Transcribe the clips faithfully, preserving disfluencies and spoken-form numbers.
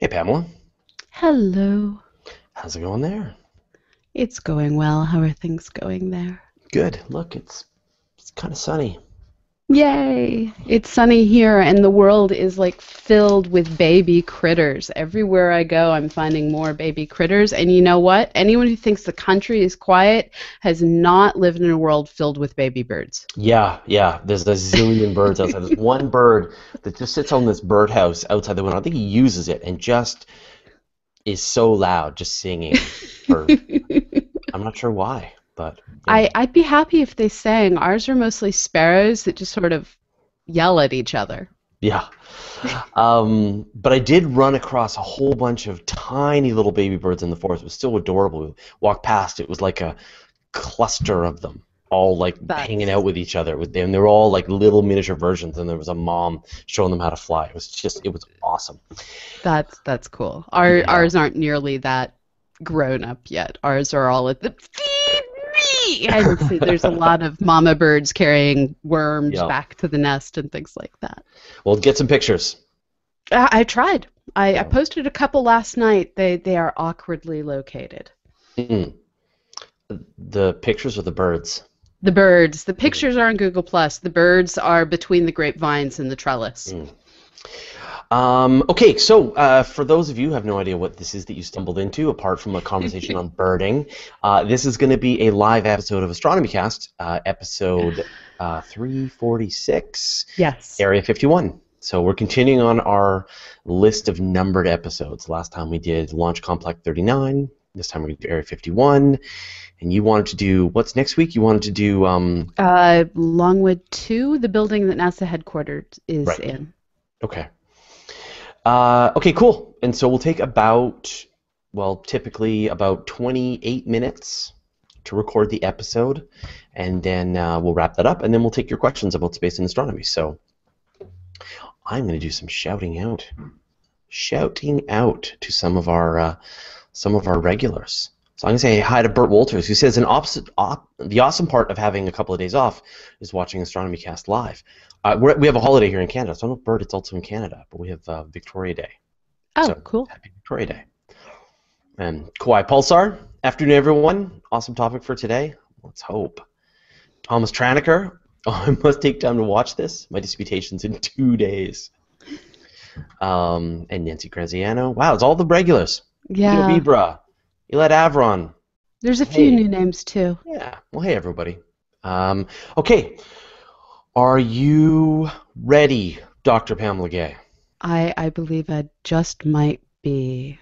Hey, Pamela. Hello. How's it going there? It's going well. How are things going there? Good. Look, it's it's kind of sunny. Yay! It's sunny here, and the world is like filled with baby critters. Everywhere I go, I'm finding more baby critters. And you know what? Anyone who thinks the country is quiet has not lived in a world filled with baby birds. Yeah, yeah. There's a zillion birds outside. There's one bird that just sits on this birdhouse outside the window. I think he uses it and just is so loud, just singing. For, I'm not sure why. But, yeah. I, I'd be happy if they sang. Ours are mostly sparrows that just sort of yell at each other. Yeah. Um, but I did run across a whole bunch of tiny little baby birds in the forest. It was still adorable. We walked past. It was like a cluster of them, all like That's... hanging out with each other. With them. They were all like little miniature versions, and there was a mom showing them how to fly. It was just, it was awesome. That's, that's cool. Our, yeah. Ours aren't nearly that grown up yet. Ours are all at the... I would say there's a lot of mama birds carrying worms yeah. back to the nest and things like that. Well, get some pictures. I, I tried. I, yeah. I posted a couple last night. They they are awkwardly located. Mm-mm. The pictures or the birds? The birds. The pictures are on Google plus. The birds are between the grapevines and the trellis. Mm. Um, okay, so uh, for those of you who have no idea what this is that you stumbled into, apart from a conversation on birding, uh, this is going to be a live episode of Astronomy Cast, uh, episode uh, three forty-six, yes. Area fifty-one. So we're continuing on our list of numbered episodes. Last time we did Launch Complex thirty-nine, this time we're going to do Area fifty-one, and you wanted to do, what's next week? You wanted to do... Um, uh, Longwood two, the building that NASA headquarters is right. in. Okay. Uh, okay, cool. And so we'll take about, well, typically about twenty-eight minutes to record the episode, and then uh, we'll wrap that up, and then we'll take your questions about space and astronomy. So I'm going to do some shouting out, shouting out to some of our uh, some of our regulars. So I'm going to say hi to Bert Wolters, who says, An opposite op the awesome part of having a couple of days off is watching Astronomy Cast live. Uh, we're, we have a holiday here in Canada. So I don't know, Bert, it's also in Canada, but we have uh, Victoria Day. Oh, so, cool. Happy Victoria Day. And Kauai Pulsar, afternoon, everyone. Awesome topic for today. Let's hope. Thomas Traniker, oh, I must take time to watch this. My disputation's in two days. Um, and Nancy Graziano. Wow, it's all the regulars. Yeah. Leo Bibra. Elad Avron. There's a few hey. new names, too. Yeah. Well, hey, everybody. Um, okay. Are you ready, Doctor Pamela Gay? I, I believe I just might be.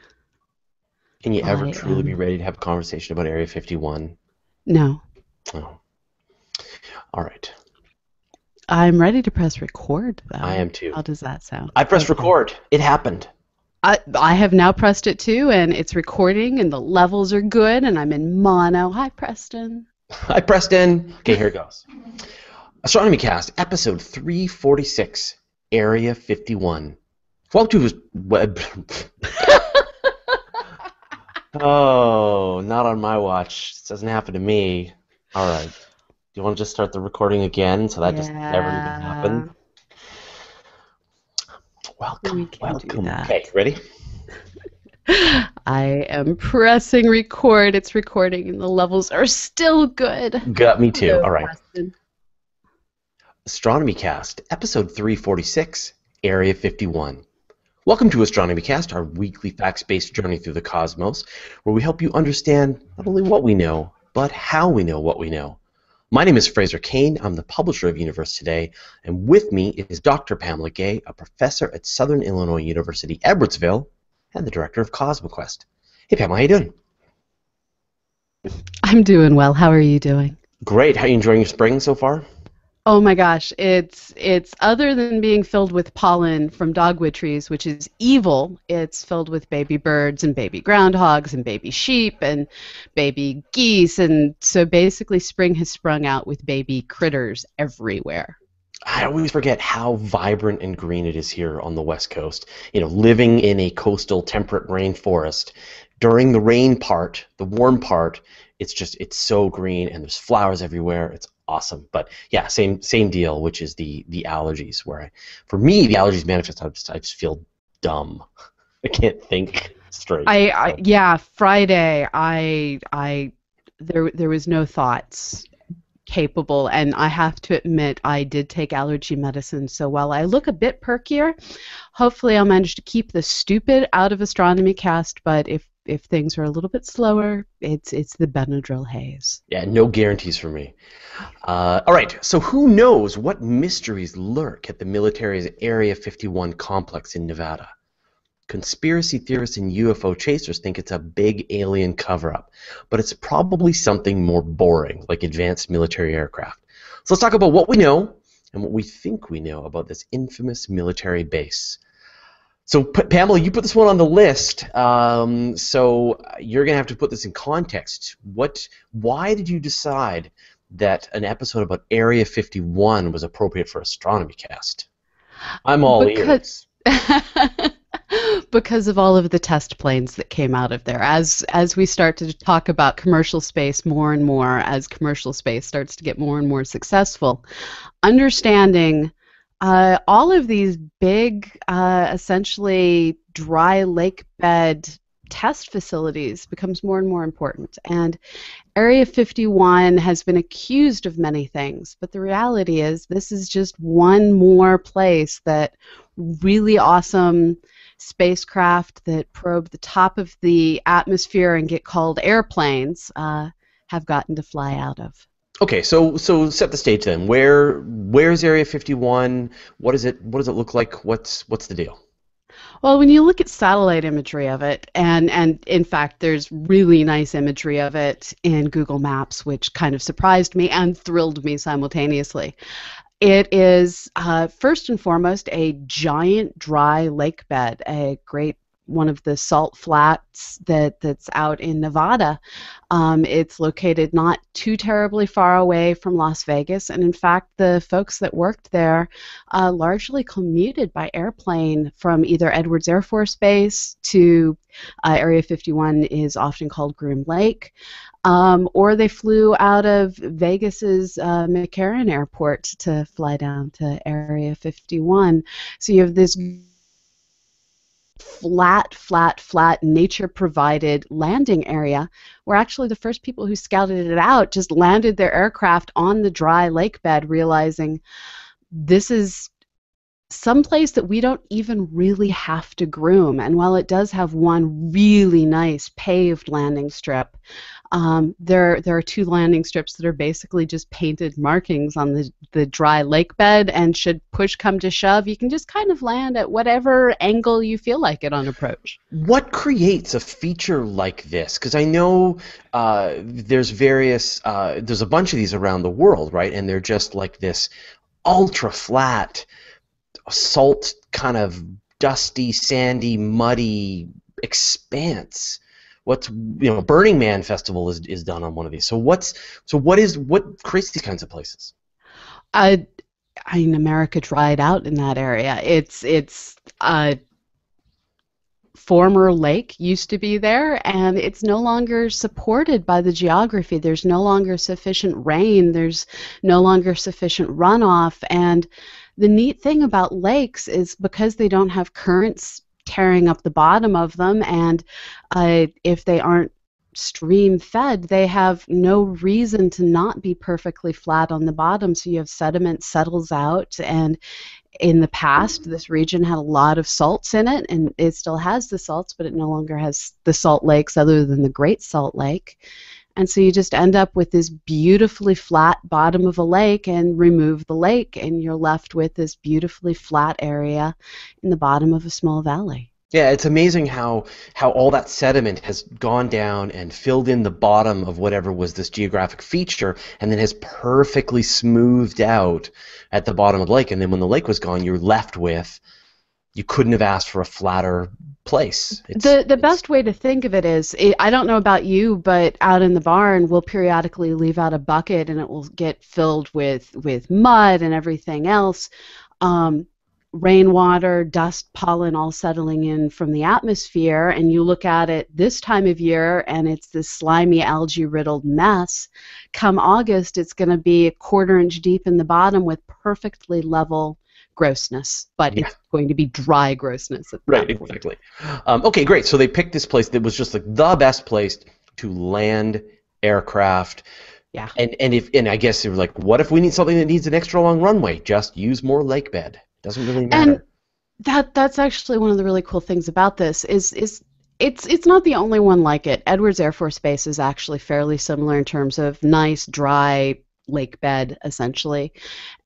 Can you ever I truly am. be ready to have a conversation about Area fifty-one? No. Oh. All right. I'm ready to press record, though. I am, too. How does that sound? I pressed record. It happened. I, I have now pressed it too, and it's recording, and the levels are good, and I'm in mono. Hi, Preston. Hi, Preston. Okay, here it goes. Astronomy Cast, episode three forty-six, Area fifty-one. Welcome to web. Oh, not on my watch. This doesn't happen to me. All right. Do you want to just start the recording again, so that yeah. just never even happened? Welcome, we welcome. Okay, ready? I am pressing record. It's recording, and the levels are still good. Got me too. Hello, all right. Austin. Astronomy Cast, episode three forty-six, Area fifty-one. Welcome to Astronomy Cast, our weekly facts-based journey through the cosmos, where we help you understand not only what we know, but how we know what we know. My name is Fraser Cain. I'm the publisher of Universe Today, and with me is Doctor Pamela Gay, a professor at Southern Illinois University, Edwardsville, and the director of CosmoQuest. Hey, Pamela, how you doing? I'm doing well. How are you doing? Great. How are you enjoying your spring so far? Oh my gosh, it's it's other than being filled with pollen from dogwood trees, which is evil, it's filled with baby birds and baby groundhogs and baby sheep and baby geese, and so basically spring has sprung out with baby critters everywhere. I always forget how vibrant and green it is here on the West Coast. You know, living in a coastal temperate rainforest, during the rain part, the warm part, it's just, it's so green, and there's flowers everywhere. It's awesome. But yeah, same same deal, which is the the allergies. Where I, for me, the allergies manifest. I just, I just feel dumb. I can't think straight. I, so. I yeah, Friday. I I there there was no thoughts capable, and I have to admit I did take allergy medicine. So while I look a bit perkier, hopefully I'll manage to keep the stupid out of Astronomy Cast. But if if things are a little bit slower, it's it's the Benadryl haze. Yeah, no guarantees for me. Uh, all right, so who knows what mysteries lurk at the military's Area fifty-one complex in Nevada? Conspiracy theorists and U F O chasers think it's a big alien cover-up, but it's probably something more boring, like advanced military aircraft. So let's talk about what we know and what we think we know about this infamous military base. So, Pamela, you put this one on the list, um, so you're going to have to put this in context. What, why did you decide that an episode about Area fifty-one was appropriate for Astronomy Cast? I'm all because, ears. Because of all of the test planes that came out of there. As, as we start to talk about commercial space more and more, as commercial space starts to get more and more successful, understanding... Uh, all of these big, uh, essentially dry lake bed test facilities becomes more and more important. And Area fifty-one has been accused of many things, but the reality is this is just one more place that really awesome spacecraft that probe the top of the atmosphere and get called airplanes uh, have gotten to fly out of. Okay, so so set the stage then. Where where is Area fifty-one? What is it? What does it look like? What's what's the deal? Well, when you look at satellite imagery of it, and and in fact, there's really nice imagery of it in Google Maps, which kind of surprised me and thrilled me simultaneously. It is uh, first and foremost a giant dry lake bed, a great one of the salt flats that, that's out in Nevada. Um, it's located not too terribly far away from Las Vegas, and in fact the folks that worked there uh, largely commuted by airplane from either Edwards Air Force Base to uh, Area fifty-one is often called Groom Lake, um, or they flew out of Vegas's uh, McCarran Airport to fly down to Area fifty-one. So you have this flat, flat, flat, nature-provided landing area where actually the first people who scouted it out just landed their aircraft on the dry lake bed, realizing this is someplace that we don't even really have to groom. And while it does have one really nice paved landing strip, um, there, there are two landing strips that are basically just painted markings on the, the dry lake bed, and should push come to shove, you can just kind of land at whatever angle you feel like it on approach. What creates a feature like this? Because I know uh, there's various, uh, there's a bunch of these around the world, right? And they're just like this ultra-flat, salt kind of dusty, sandy, muddy expanse. What's you know, Burning Man Festival is is done on one of these. So what's so what is what creates these kinds of places? Uh, I mean, America dried out in that area. It's it's uh. Former lake used to be there, and it's no longer supported by the geography. There's no longer sufficient rain. There's no longer sufficient runoff. And the neat thing about lakes is because they don't have currents tearing up the bottom of them, and uh, if they aren't stream fed, they have no reason to not be perfectly flat on the bottom, so you have sediment settles out. And in the past, this region had a lot of salts in it, and it still has the salts, but it no longer has the salt lakes other than the Great Salt Lake. And so you just end up with this beautifully flat bottom of a lake, and remove the lake, and you're left with this beautifully flat area in the bottom of a small valley. Yeah, it's amazing how, how all that sediment has gone down and filled in the bottom of whatever was this geographic feature, and then has perfectly smoothed out at the bottom of the lake. And then when the lake was gone, you're left with, you couldn't have asked for a flatter place. It's, the the it's, best way to think of it is, it, I don't know about you, but out in the barn, we'll periodically leave out a bucket, and it will get filled with, with mud and everything else. Um, rainwater, dust, pollen all settling in from the atmosphere, and you look at it this time of year and it's this slimy algae-riddled mess. Come August, it's going to be a quarter inch deep in the bottom with perfectly level grossness, but yeah. it's going to be dry grossness at right, that point. Exactly. Um, okay, great. So they picked this place that was just like the best place to land aircraft. Yeah. And and if and I guess they were like, what if we need something that needs an extra long runway? Just use more lake bed. Doesn't really matter. And that that's actually one of the really cool things about this is is It's it's not the only one like it. Edwards Air Force Base is actually fairly similar in terms of nice, dry lake bed, essentially.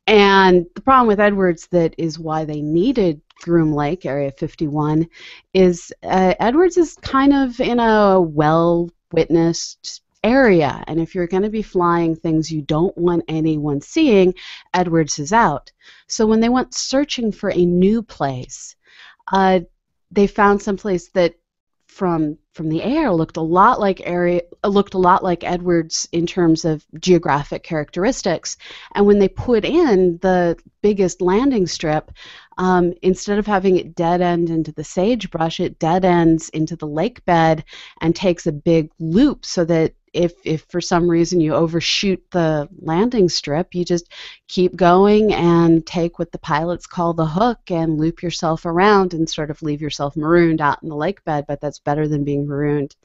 And the problem with Edwards that is why they needed Groom Lake, Area fifty-one, is uh, Edwards is kind of in a well-witnessed area. And if you're going to be flying things you don't want anyone seeing, Edwards is out. So when they went searching for a new place, uh, they found someplace that From from the air looked a lot like area looked a lot like Edwards in terms of geographic characteristics, and when they put in the biggest landing strip, um, instead of having it dead end into the sagebrush, it dead ends into the lake bed and takes a big loop so that if if for some reason you overshoot the landing strip, you just keep going and take what the pilots call the hook and loop yourself around and sort of leave yourself marooned out in the lake bed, but that's better than being marooned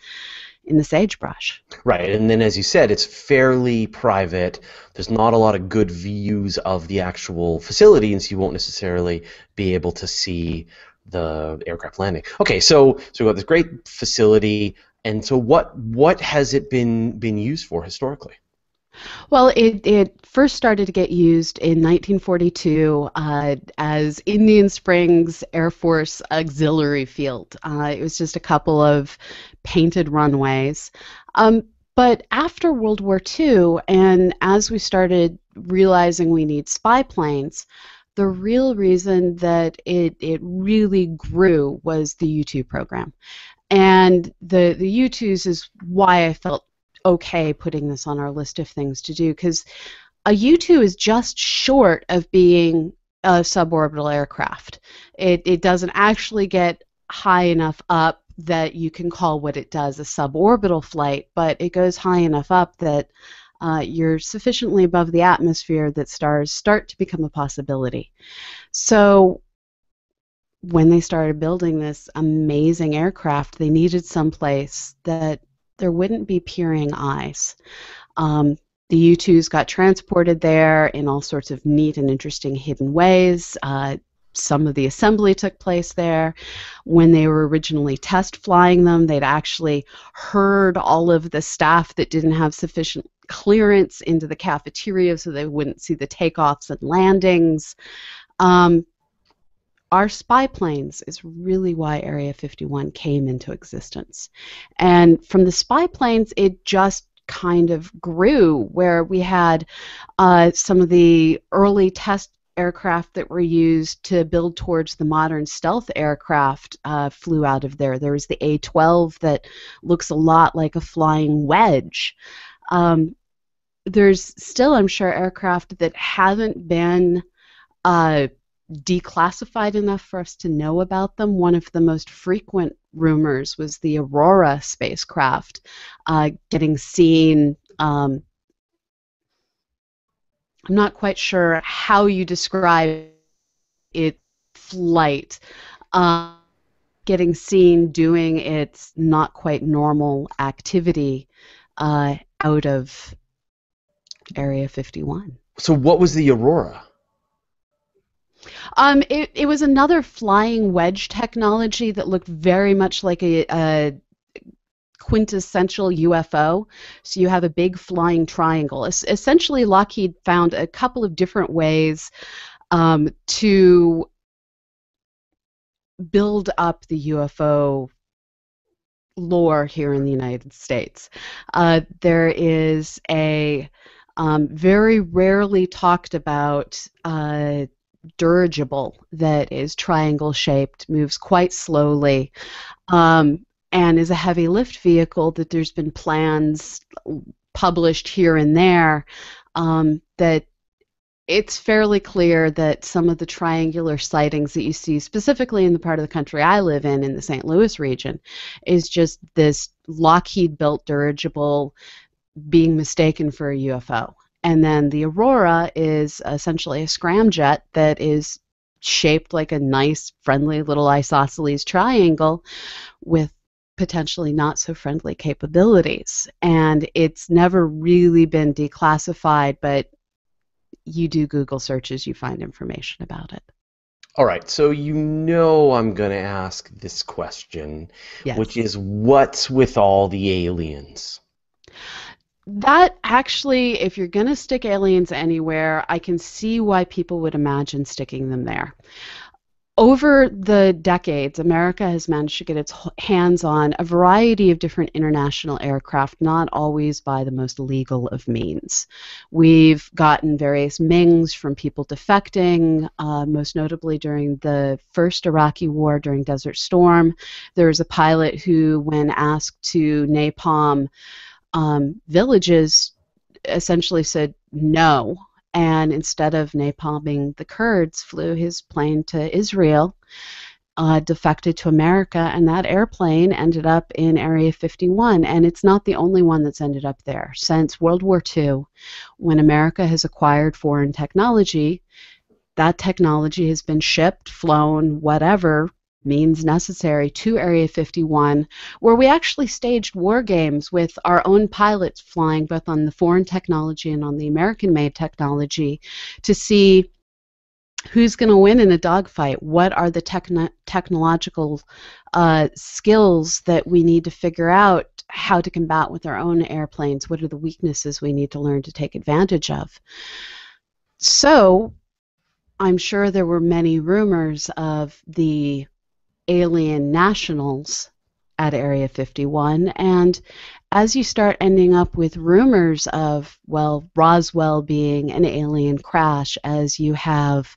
in the sagebrush. Right, and then as you said, it's fairly private. There's not a lot of good views of the actual facility, and so you won't necessarily be able to see the aircraft landing. Okay, so so we've got this great facility. And so what what has it been been used for historically? Well, it, it first started to get used in nineteen forty-two uh, as Indian Springs Air Force Auxiliary Field. Uh, it was just a couple of painted runways. Um, but after World War Two, and as we started realizing we need spy planes, the real reason that it, it really grew was the U two program. And the, the U twos is why I felt okay putting this on our list of things to do, because a U two is just short of being a suborbital aircraft. It, it doesn't actually get high enough up that you can call what it does a suborbital flight, but it goes high enough up that uh, you're sufficiently above the atmosphere that stars start to become a possibility. So when they started building this amazing aircraft, they needed some place that there wouldn't be peering eyes. Um, the U twos got transported there in all sorts of neat and interesting hidden ways. Uh, some of the assembly took place there. When they were originally test flying them, they'd actually herd all of the staff that didn't have sufficient clearance into the cafeteria so they wouldn't see the takeoffs and landings. Um, Our spy planes is really why Area fifty-one came into existence. And from the spy planes, it just kind of grew, where we had uh, some of the early test aircraft that were used to build towards the modern stealth aircraft uh, flew out of there. There was the A twelve that looks a lot like a flying wedge. Um, there's still, I'm sure, aircraft that haven't been uh, declassified enough for us to know about them. One of the most frequent rumors was the Aurora spacecraft uh, getting seen. Um, I'm not quite sure how you describe its flight. Uh, getting seen doing its not quite normal activity uh, out of Area fifty-one. So what was the Aurora? Um, it, it was another flying wedge technology that looked very much like a, a quintessential U F O. So you have a big flying triangle. Es- essentially, Lockheed found a couple of different ways um, to build up the U F O lore here in the United States. Uh, there is a um, very rarely talked about uh, dirigible that is triangle shaped, moves quite slowly, um, and is a heavy lift vehicle that there's been plans published here and there um, that it's fairly clear that some of the triangular sightings that you see specifically in the part of the country I live in, in the Saint Louis region, is just this Lockheed built dirigible being mistaken for a U F O. And then the Aurora is essentially a scramjet that is shaped like a nice, friendly little isosceles triangle with potentially not so friendly capabilities. And it's never really been declassified, but you do Google searches, you find information about it. All right, so you know I'm going to ask this question, yes. which is, what's with all the aliens? That actually, if you're going to stick aliens anywhere, I can see why people would imagine sticking them there. Over the decades, America has managed to get its hands on a variety of different international aircraft, not always by the most legal of means. We've gotten various Mings from people defecting, uh, most notably during the first Iraqi war during Desert Storm. There was a pilot who, when asked to napalm um, villages, essentially said no. And instead of napalming the Kurds, flew his plane to Israel, uh, defected to America, and that airplane ended up in Area fifty-one. And it's not the only one that's ended up there. Since World War Two, when America has acquired foreign technology, that technology has been shipped, flown, whatever means necessary to Area fifty-one, where we actually staged war games with our own pilots flying both on the foreign technology and on the American-made technology to see who's going to win in a dogfight, what are the techno technological uh, skills that we need to figure out how to combat with our own airplanes, what are the weaknesses we need to learn to take advantage of. So I'm sure there were many rumors of the alien nationals at Area fifty-one, and as you start ending up with rumors of, well, Roswell being an alien crash, as you have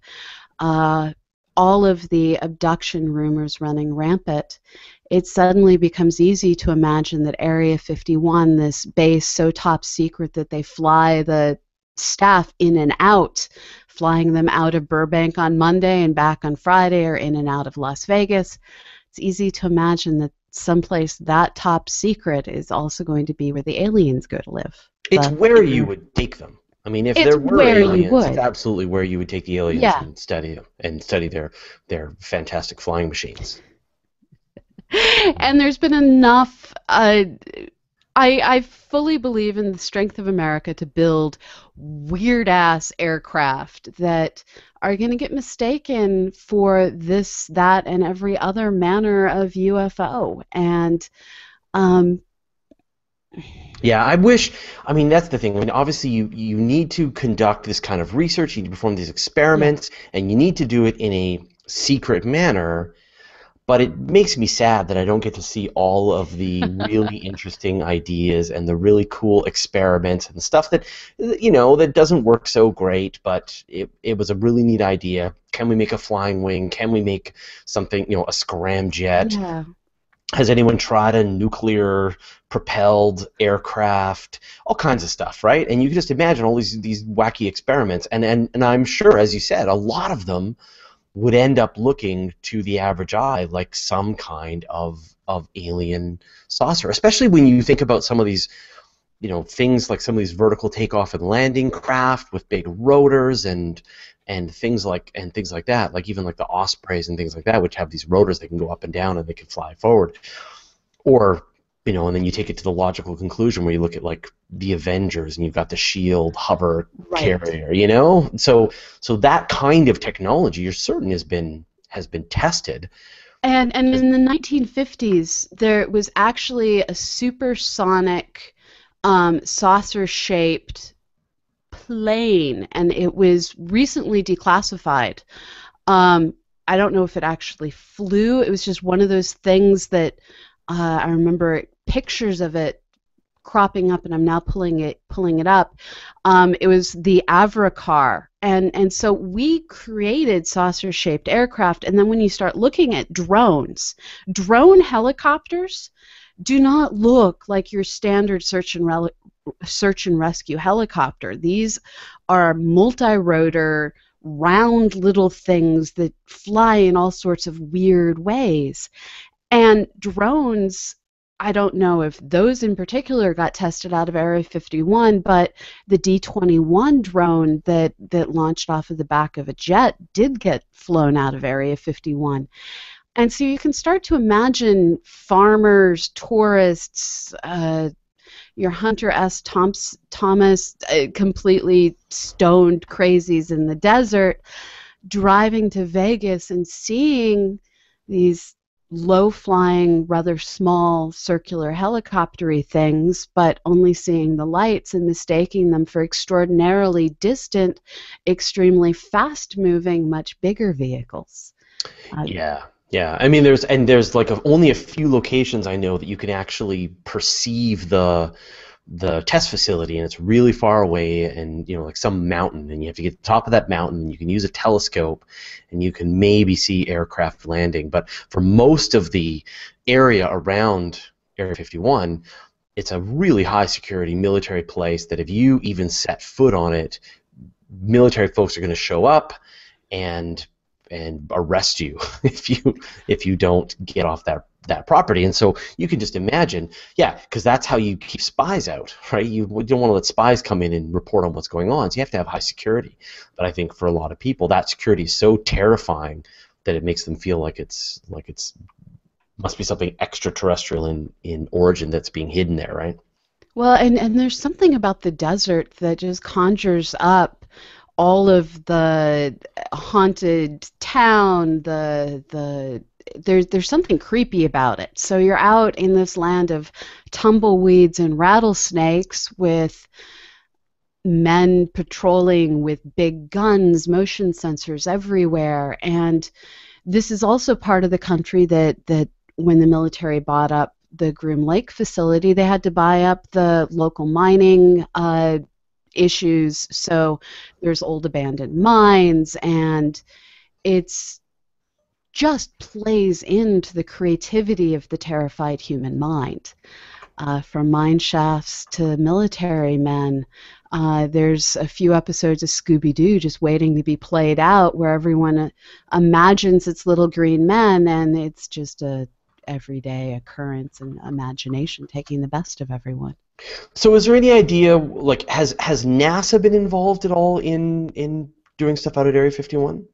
uh, all of the abduction rumors running rampant, it suddenly becomes easy to imagine that Area fifty-one, this base so top secret that they fly the staff in and out, flying them out of Burbank on Monday and back on Friday, or in and out of Las Vegas. It's easy to imagine that someplace that top secret is also going to be where the aliens go to live. It's but, where you would take them. I mean, if there were aliens, it's absolutely where you would take the aliens yeah. and study them and study their their fantastic flying machines. And there's been enough. Uh, I, I fully believe in the strength of America to build weird-ass aircraft that are going to get mistaken for this, that, and every other manner of U F O. And, um... yeah, I wish, I mean, that's the thing. I mean, obviously, you, you need to conduct this kind of research, you need to perform these experiments, and you need to do it in a secret manner. But it makes me sad that I don't get to see all of the really interesting ideas and the really cool experiments and stuff that, you know, that doesn't work so great, but it, it was a really neat idea. Can we make a flying wing? Can we make something, you know, a scramjet? Yeah. Has anyone tried a nuclear-propelled aircraft? All kinds of stuff, right? And you can just imagine all these, these wacky experiments. And, and, and I'm sure, as you said, a lot of them would end up looking to the average eye like some kind of of alien saucer, especially when you think about some of these, you know, things like some of these vertical takeoff and landing craft with big rotors and and things like and things like that, like even like the Ospreys and things like that, which have these rotors that can go up and down and they can fly forward, or you know, and then you take it to the logical conclusion where you look at like the Avengers and you've got the shield hover right. carrier, you know? So so that kind of technology you're certain has been has been tested. And and in the nineteen fifties there was actually a supersonic um, saucer shaped plane, and it was recently declassified. Um, I don't know if it actually flew. It was just one of those things that uh, I remember pictures of it cropping up, and I'm now pulling it pulling it up. Um, it was the Avrocar, and and so we created saucer-shaped aircraft. And then when you start looking at drones, drone helicopters do not look like your standard search and re search and rescue helicopter. These are multi-rotor, round little things that fly in all sorts of weird ways. And drones I don't know if those in particular got tested out of Area fifty-one, but the D twenty-one drone that, that launched off of the back of a jet did get flown out of Area fifty-one. And so you can start to imagine farmers, tourists, uh, your Hunter S. Thompson, Thomas uh, completely stoned crazies in the desert driving to Vegas and seeing these low-flying, rather small, circular helicoptery things, but only seeing the lights and mistaking them for extraordinarily distant, extremely fast-moving, much bigger vehicles. Uh, yeah, yeah. I mean, there's and there's like a, only a few locations I know that you can actually perceive the the test facility, and it's really far away, and you know, like some mountain, and you have to get to the top of that mountain, and you can use a telescope, and you can maybe see aircraft landing. But for most of the area around Area fifty-one, it's a really high security military place that if you even set foot on it, military folks are going to show up and and arrest you if you if you don't get off that that property. And so you can just imagine, yeah, because that's how you keep spies out, right? You, you don't want to let spies come in and report on what's going on, so you have to have high security. But I think for a lot of people, that security is so terrifying that it makes them feel like it's like it's must be something extraterrestrial in, in origin that's being hidden there, right? Well, and, and there's something about the desert that just conjures up all of the haunted town, the the There's, there's something creepy about it. So you're out in this land of tumbleweeds and rattlesnakes with men patrolling with big guns, motion sensors everywhere. And this is also part of the country that, that when the military bought up the Groom Lake facility, they had to buy up the local mining uh, issues. So there's old abandoned mines, and it's just plays into the creativity of the terrified human mind. Uh, from mine shafts to military men, uh, there's a few episodes of Scooby-Doo just waiting to be played out where everyone uh, imagines it's little green men, and it's just a everyday occurrence and imagination taking the best of everyone. So is there any idea, like, has, has NASA been involved at all in, in doing stuff out at Area fifty-one?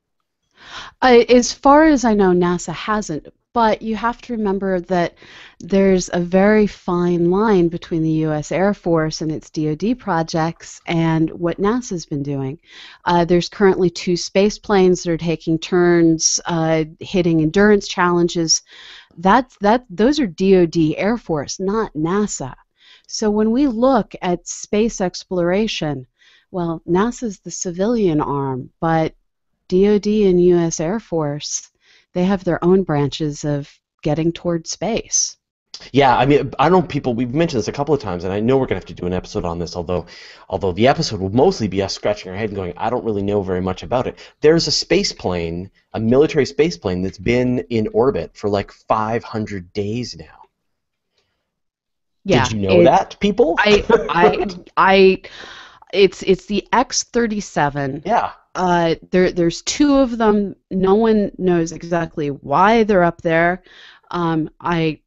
Uh, as far as I know, NASA hasn't, but you have to remember that there's a very fine line between the U S Air Force and its D O D projects and what NASA's been doing. Uh, there's currently two space planes that are taking turns uh, hitting endurance challenges. That's, that, those are D O D Air Force, not NASA. So when we look at space exploration, well, NASA's the civilian arm, but D O D and U S Air Force, they have their own branches of getting toward space. Yeah, I mean, I know people, we've mentioned this a couple of times, and I know we're going to have to do an episode on this, although although the episode will mostly be us scratching our head and going, I don't really know very much about it. There's a space plane, a military space plane, that's been in orbit for like five hundred days now. Yeah, did you know it, that, people? I, I, I, it's, it's the X thirty-seven. Yeah. Uh, there, there's two of them. No one knows exactly why they're up there. Um, I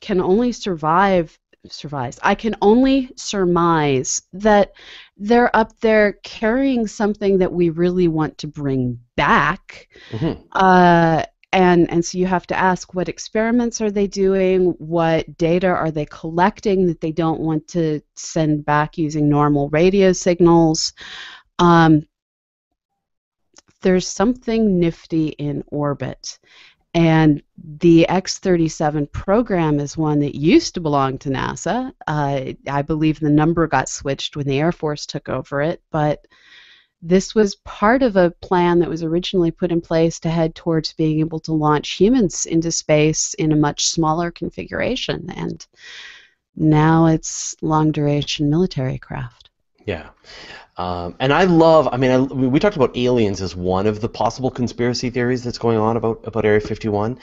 can only survive, survive. I can only surmise that they're up there carrying something that we really want to bring back. Mm-hmm. Uh, and and so you have to ask, what experiments are they doing? What data are they collecting that they don't want to send back using normal radio signals? Um, There's something nifty in orbit, and the X thirty-seven program is one that used to belong to NASA. Uh, I believe the number got switched when the Air Force took over it, but this was part of a plan that was originally put in place to head towards being able to launch humans into space in a much smaller configuration, and now it's long-duration military craft. Yeah. Um, and I love, I mean, I, we talked about aliens as one of the possible conspiracy theories that's going on about, about Area fifty-one,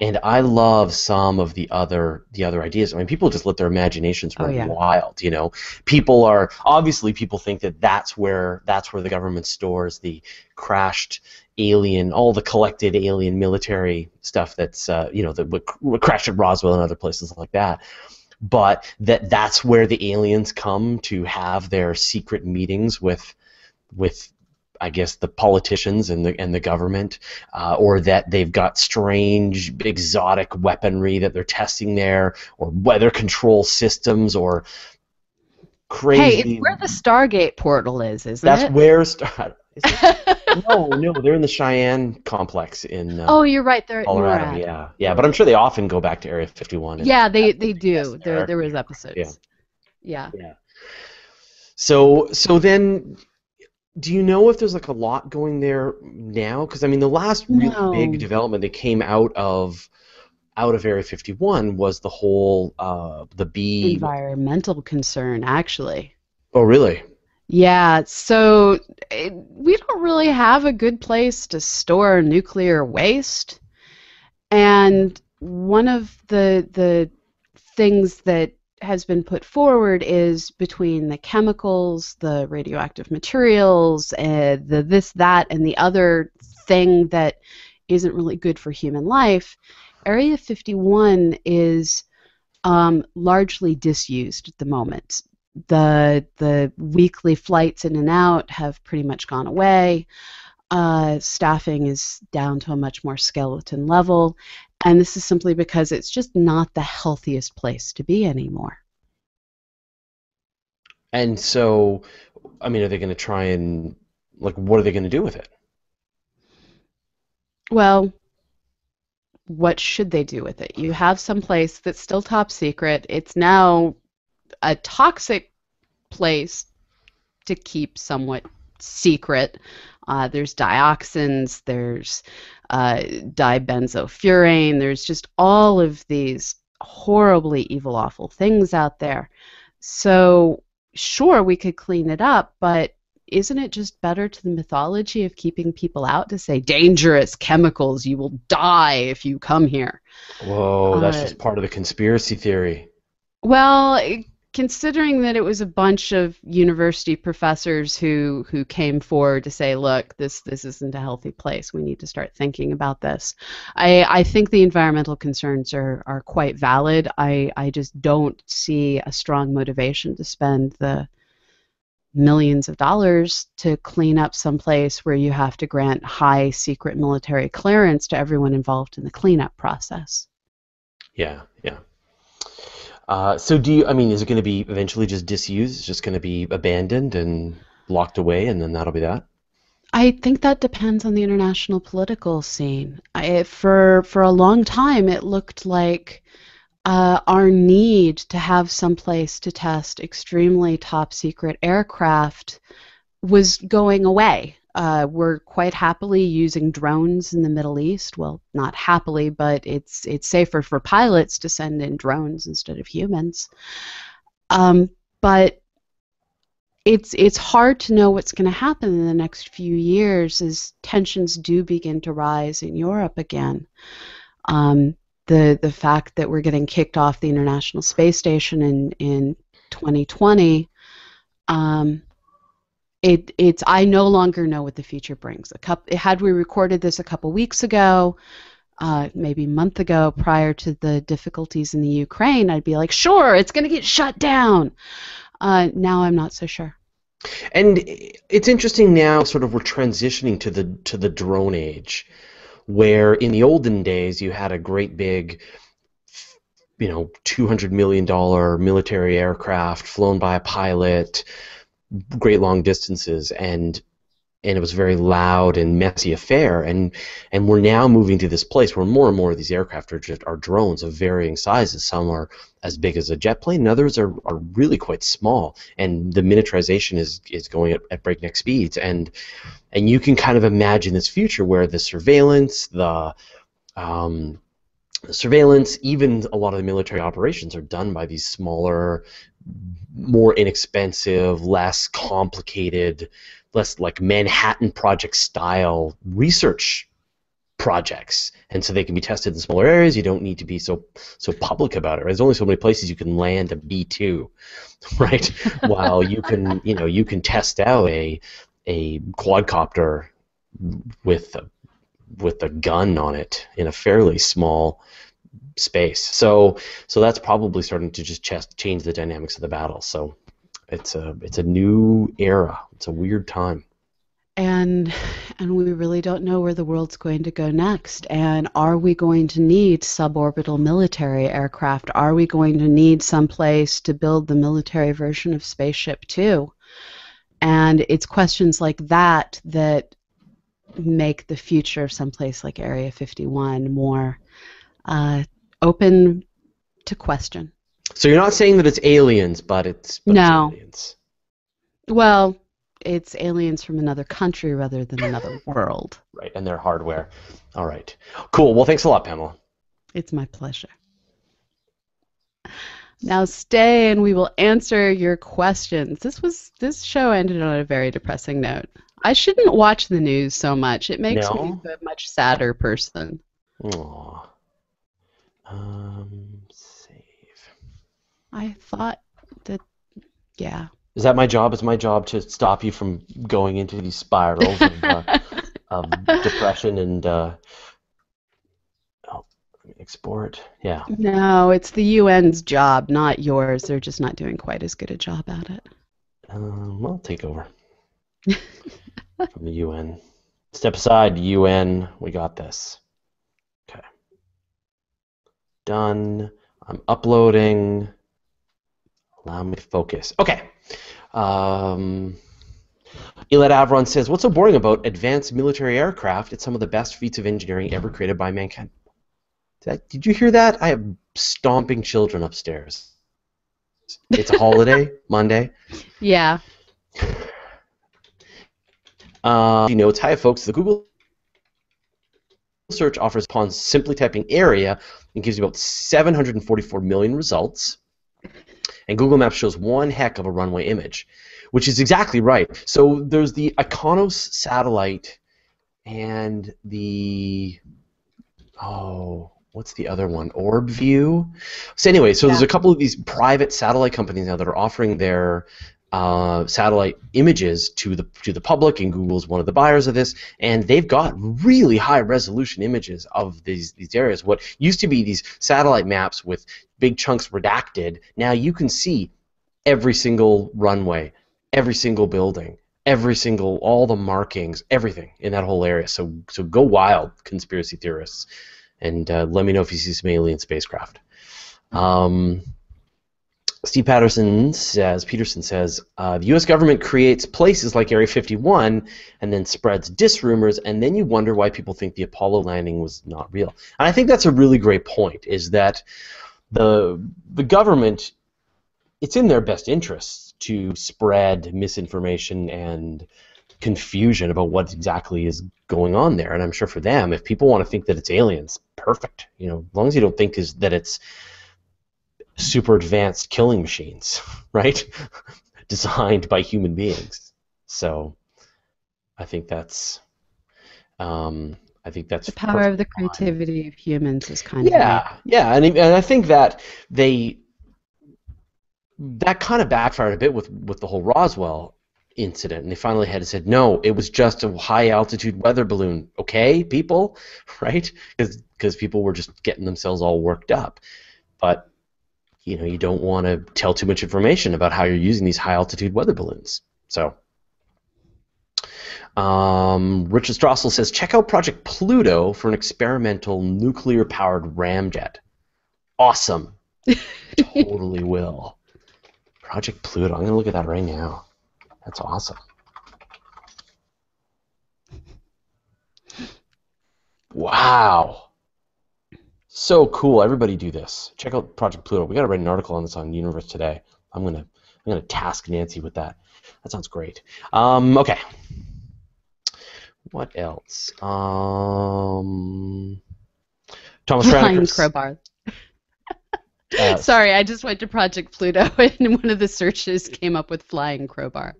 and I love some of the other the other ideas. I mean, people just let their imaginations run oh, yeah. wild, you know. People are, obviously people think that that's where, that's where the government stores the crashed alien, all the collected alien military stuff that's, uh, you know, that crashed at Roswell and other places like that. But that that's where the aliens come to have their secret meetings with, with I guess, the politicians and the and the government, uh, or that they've got strange, exotic weaponry that they're testing there, or weather control systems, or crazy. Hey, it's where the Stargate portal is, isn't that's it? That's where Star. Is it? no, no, they're in the Cheyenne complex in. Uh, oh, you're right. They're in Colorado. Colorado. Yeah, yeah, but I'm sure they often go back to Area fifty-one. And yeah, they they do. There there was episodes. Yeah. yeah. Yeah. So so then, do you know if there's like a lot going there now? Because I mean, the last really no. big development that came out of out of Area fifty-one was the whole uh, the bee environmental concern, actually. Oh, really? Yeah, so it, we don't really have a good place to store nuclear waste, and one of the the things that has been put forward is between the chemicals, the radioactive materials, uh, the this, that, and the other thing that isn't really good for human life, Area fifty-one is um, largely disused at the moment. The the weekly flights in and out have pretty much gone away. Uh, staffing is down to a much more skeleton level, and this is simply because it's just not the healthiest place to be anymore. And so, I mean, are they going to try and, like, what are they going to do with it? Well, what should they do with it? You have some place that's still top secret. It's now a toxic place to keep somewhat secret. Uh, there's dioxins, there's uh, dibenzofurane, there's just all of these horribly evil, awful things out there. So, sure, we could clean it up, but isn't it just better to the mythology of keeping people out to say, dangerous chemicals, you will die if you come here? Whoa, that's uh, just part of the conspiracy theory. Well, it, considering that it was a bunch of university professors who who came forward to say, look, this this isn't a healthy place. We need to start thinking about this. I, I think the environmental concerns are, are quite valid. I, I just don't see a strong motivation to spend the millions of dollars to clean up some place where you have to grant high secret military clearance to everyone involved in the cleanup process. Yeah, yeah. Uh, so do you, I mean, is it going to be eventually just disused? It's just going to be abandoned and locked away, and then that'll be that? I think that depends on the international political scene. I, for, for a long time, it looked like uh, our need to have some place to test extremely top-secret aircraft was going away. Uh, we're quite happily using drones in the Middle East. Well, not happily, but it's it's safer for pilots to send in drones instead of humans. Um, but it's it's hard to know what's going to happen in the next few years as tensions do begin to rise in Europe again. Um, the the fact that we're getting kicked off the International Space Station in in twenty twenty. Um, It, it's. I no longer know what the future brings. A couple, had we recorded this a couple weeks ago, uh, maybe a month ago, prior to the difficulties in the Ukraine, I'd be like, sure, it's going to get shut down. Uh, now I'm not so sure. And it's interesting now, sort of, we're transitioning to the to the drone age, where in the olden days you had a great big, you know, two hundred million dollar military aircraft flown by a pilot, great long distances, and and it was a very loud and messy affair, and and we're now moving to this place where more and more of these aircraft are just are drones of varying sizes. Some are as big as a jet plane, and others are, are really quite small, and the miniaturization is is going at, at breakneck speeds, and and you can kind of imagine this future where the surveillance, the um, surveillance, even a lot of the military operations, are done by these smaller, more inexpensive, less complicated, less like Manhattan Project style research projects, and so they can be tested in smaller areas. You don't need to be so so public about it, right? There's only so many places you can land a B two, right? While you can, you know, you can test out a a quadcopter with a, with a gun on it in a fairly small space. So so that's probably starting to just ch- change the dynamics of the battle. So it's a it's a new era. It's a weird time. And and we really don't know where the world's going to go next. And are we going to need suborbital military aircraft? Are we going to need some place to build the military version of Spaceship Two? And it's questions like that that make the future of someplace like Area fifty-one more uh, open to question. So you're not saying that it's aliens, but it's but no. It's aliens. Well, it's aliens from another country rather than another world. Right, and their hardware. All right. Cool. Well, thanks a lot, Pamela. It's my pleasure. Now stay, and we will answer your questions. This was this show ended on a very depressing note. I shouldn't watch the news so much. It makes no. me a much sadder person. Aww. Um, save. I thought that, yeah. Is that my job? Is my job to stop you from going into these spirals of, uh, of depression and uh, oh, export? Yeah. No, it's the U N's job, not yours. They're just not doing quite as good a job at it. Um, I'll take over. From the U N. Step aside, U N. We got this. Okay. Done. I'm uploading. Allow me to focus. Okay. Um, Elad Avron says, what's so boring about advanced military aircraft? It's some of the best feats of engineering ever created by mankind. Did, I, did you hear that? I have stomping children upstairs. It's a holiday, Monday. Yeah. Uh, you know, it's, hi, folks. The Google search offers upon simply typing area and gives you about seven hundred forty-four million results. And Google Maps shows one heck of a runway image, which is exactly right. So there's the Iconos satellite and the, oh, what's the other one? Orb View? So anyway, so yeah. There's a couple of these private satellite companies now that are offering their Uh, satellite images to the to the public, and Google's one of the buyers of this, and they've got really high resolution images of these these areas. What used to be these satellite maps with big chunks redacted, now you can see every single runway, every single building, every single, all the markings, everything in that whole area. So so go wild, conspiracy theorists, and uh, let me know if you see some alien spacecraft. Um, Steve Patterson says, Peterson says, uh, the U S government creates places like Area fifty-one and then spreads disrumors, and then you wonder why people think the Apollo landing was not real. And I think that's a really great point, is that the the government, it's in their best interests to spread misinformation and confusion about what exactly is going on there. And I'm sure for them, if people want to think that it's aliens, perfect. You know, as long as you don't think is that it's super advanced killing machines, right? Designed by human beings. So I think that's um, I think that's the power of the creativity of humans is kind of yeah, yeah, and and I think that they that kind of backfired a bit with with the whole Roswell incident, and they finally had to said, no, it was just a high altitude weather balloon. Okay, people, right? Because because people were just getting themselves all worked up, but you know, you don't want to tell too much information about how you're using these high-altitude weather balloons. So, um, Richard Strassel says, check out Project Pluto for an experimental nuclear-powered ramjet. Awesome. Totally will. Project Pluto. I'm going to look at that right now. That's awesome. Wow. So cool! Everybody do this. Check out Project Pluto. We got to write an article on this on Universe Today. I'm gonna, I'm gonna task Nancy with that. That sounds great. Um, okay. What else? Um, Thomas Traniker. Crowbar. Uh, Sorry, I just went to Project Pluto, and one of the searches came up with flying crowbar.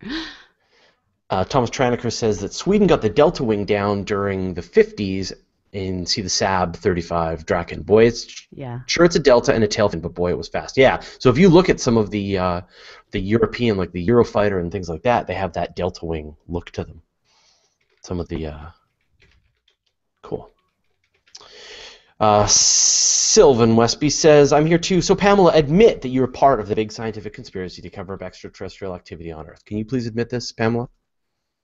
Uh, Thomas Traniker says that Sweden got the Delta Wing down during the fifties in, see the Saab thirty-five Draken. Boy, it's yeah. sure it's a Delta and a tailfin, but boy, it was fast. Yeah, so if you look at some of the uh, the European, like the Eurofighter and things like that, they have that Delta Wing look to them. Some of the... Uh, cool. Uh, Sylvan Westby says, I'm here too. So Pamela, admit that you were part of the big scientific conspiracy to cover up extraterrestrial activity on Earth. Can you please admit this, Pamela?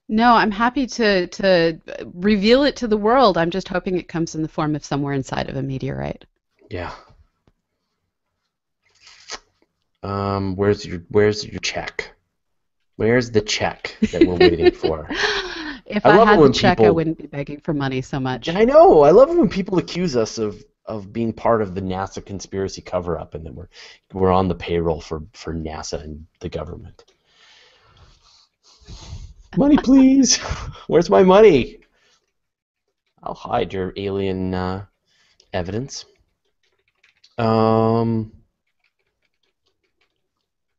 No, I'm happy to, to reveal it to the world. I'm just hoping it comes in the form of somewhere inside of a meteorite. Yeah. Um, where's your where's your check? Where's the check that we're waiting for? If I, I had the check, people... I wouldn't be begging for money so much. I know. I love it when people accuse us of, of being part of the NASA conspiracy cover-up, and then we're we're on the payroll for, for NASA and the government. Money, please. Where's my money? I'll hide your alien uh, evidence. Um,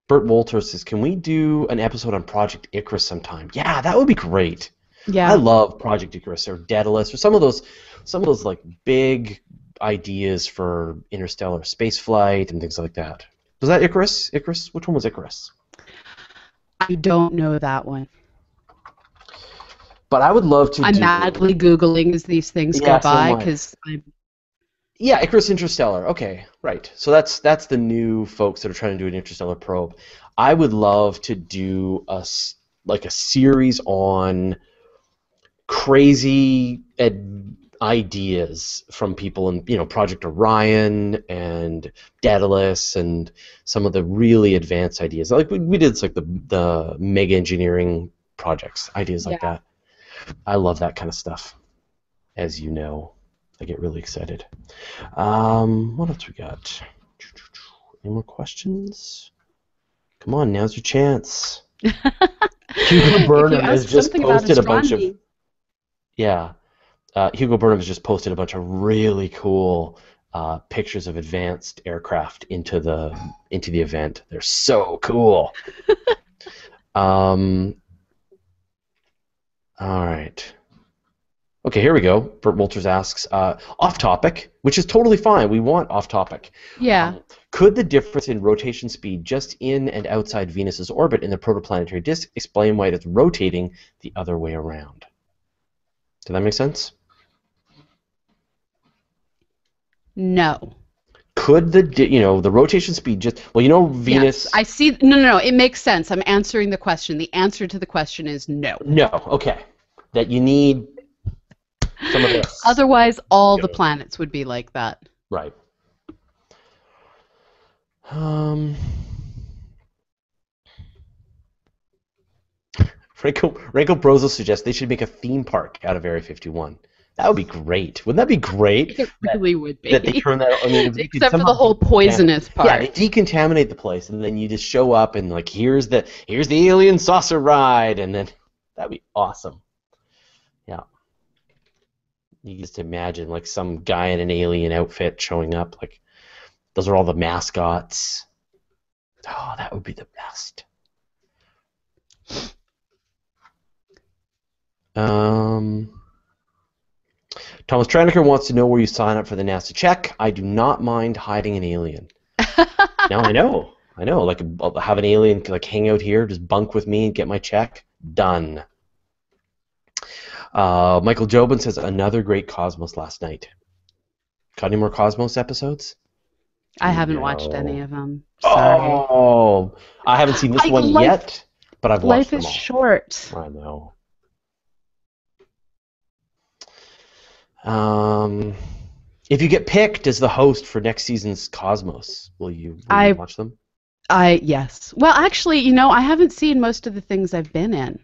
Bert Wolters says, can we do an episode on Project Icarus sometime? Yeah, that would be great. Yeah. I love Project Icarus or Daedalus or some of those some of those like big ideas for interstellar space flight and things like that. Was that Icarus? Icarus? Which one was Icarus? I don't know that one. But I would love to. I'm do... madly Googling as these things yeah, go by because I'm. Yeah, Icarus Interstellar. Okay, right. So that's that's the new folks that are trying to do an interstellar probe. I would love to do a like a series on crazy ad ideas from people in, you know, Project Orion and Daedalus and some of the really advanced ideas. Like we, we did like the the mega engineering projects, ideas like yeah. that. I love that kind of stuff. As you know, I get really excited. Um, what else we got? Any more questions? Come on, now's your chance. Hugo Burnham has just posted a bunch of... Yeah. Uh, Hugo Burnham has just posted a bunch of really cool uh, pictures of advanced aircraft into the into the event. They're so cool. um... All right. Okay, here we go. Bert Wolters asks, uh, off topic, which is totally fine. We want off topic. Yeah. Um, could the difference in rotation speed just in and outside Venus's orbit in the protoplanetary disk explain why it's rotating the other way around? Did that make sense? No. Could the, you know, the rotation speed just, well, you know, Venus... Yes, I see, no, no, no, it makes sense. I'm answering the question. The answer to the question is no. No, okay. That you need some of this. Otherwise, all you know. the planets would be like that. Right. Um... Franco, Franco Brozo suggests they should make a theme park out of Area fifty-one. That would be great. Wouldn't that be great? It really that, would be. That they turn that, I mean, except for the whole poisonous part. Yeah, they decontaminate the place, and then you just show up and like, here's the here's the alien saucer ride, and then that'd be awesome. Yeah. You can just imagine like some guy in an alien outfit showing up. Like, those are all the mascots. Oh, that would be the best. Um. Thomas Traniker wants to know where you sign up for the NASA check. I do not mind hiding an alien. Now I know. I know. Like, I'll have an alien like hang out here, just bunk with me and get my check. Done. Uh, Michael Jobin says, another great Cosmos last night. Got any more Cosmos episodes? I haven't no. watched any of them. Sorry. Oh! I haven't seen this I, one life, yet, but I've watched them all. Life is short. I know. Um, if you get picked as the host for next season's Cosmos, will you, will I, you watch them? I yes. Well, actually, you know, I haven't seen most of the things I've been in.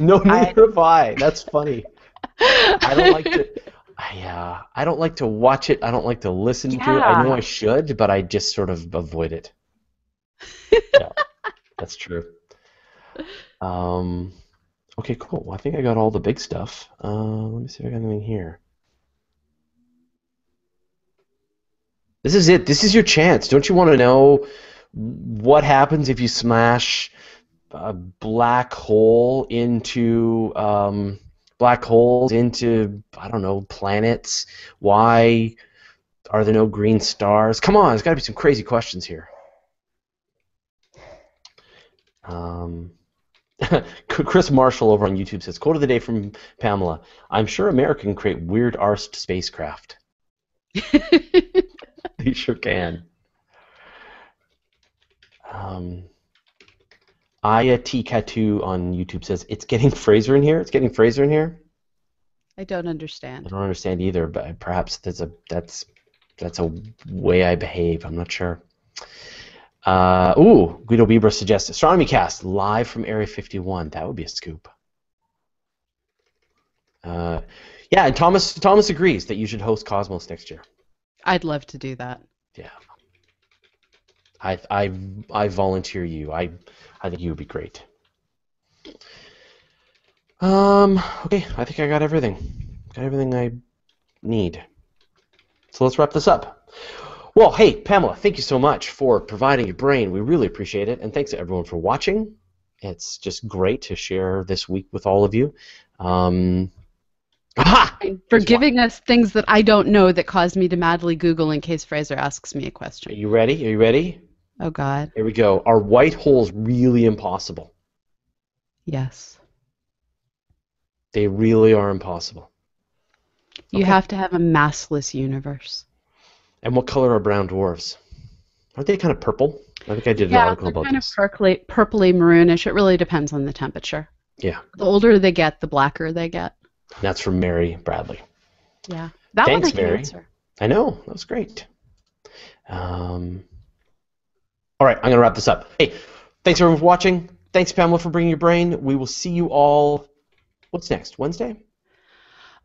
No, neither have I. That's funny. I don't like to. I, uh, I don't like to watch it. I don't like to listen yeah. to it. I know I should, but I just sort of avoid it. Yeah, that's true. Um, okay, cool. Well, I think I got all the big stuff. Uh, let me see if I got anything here. This is it. This is your chance. Don't you want to know what happens if you smash a black hole into um, black holes into, I don't know, planets? Why are there no green stars? Come on, there's got to be some crazy questions here. Um, Chris Marshall over on YouTube says, quote of the day from Pamela, I'm sure America can create weird arsed spacecraft. They sure can. Um, Aya T. Katu on YouTube says, it's getting Fraser in here? It's getting Fraser in here? I don't understand. I don't understand either, but perhaps that's a, that's, that's a way I behave. I'm not sure. Uh, ooh, Guido Bibra suggests Astronomy Cast live from Area fifty-one. That would be a scoop. Uh, yeah, and Thomas Thomas agrees that you should host Cosmos next year. I'd love to do that. Yeah, I I I volunteer you. I I think you would be great. Um. Okay, I think I got everything. Got everything I need. So let's wrap this up. Well, hey, Pamela, thank you so much for providing your brain. We really appreciate it, and thanks to everyone for watching. It's just great to share this week with all of you. Um, aha! For giving us things that I don't know that caused me to madly Google in case Fraser asks me a question. Are you ready? Are you ready? Oh, God. Here we go. Are white holes really impossible? Yes. They really are impossible. You okay. have to have a massless universe. And what color are brown dwarves? Aren't they kind of purple? I think I did an yeah, article about this. Yeah, kind of purpley maroonish. It really depends on the temperature. Yeah. The older they get, the blacker they get. That's from Mary Bradley. Yeah. That Thanks, one I Mary. Answer. I know. That was great. Um, all right. I'm going to wrap this up. Hey, thanks everyone for watching. Thanks, Pamela, for bringing your brain. We will see you all. What's next? Wednesday?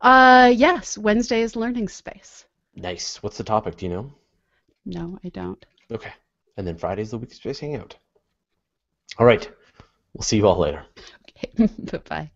Uh, yes. Wednesday is Learning Space. Nice. What's the topic? Do you know? No, I don't. Okay. And then Friday's the Week of Space Hangout. All right. We'll see you all later. Okay. Bye-bye.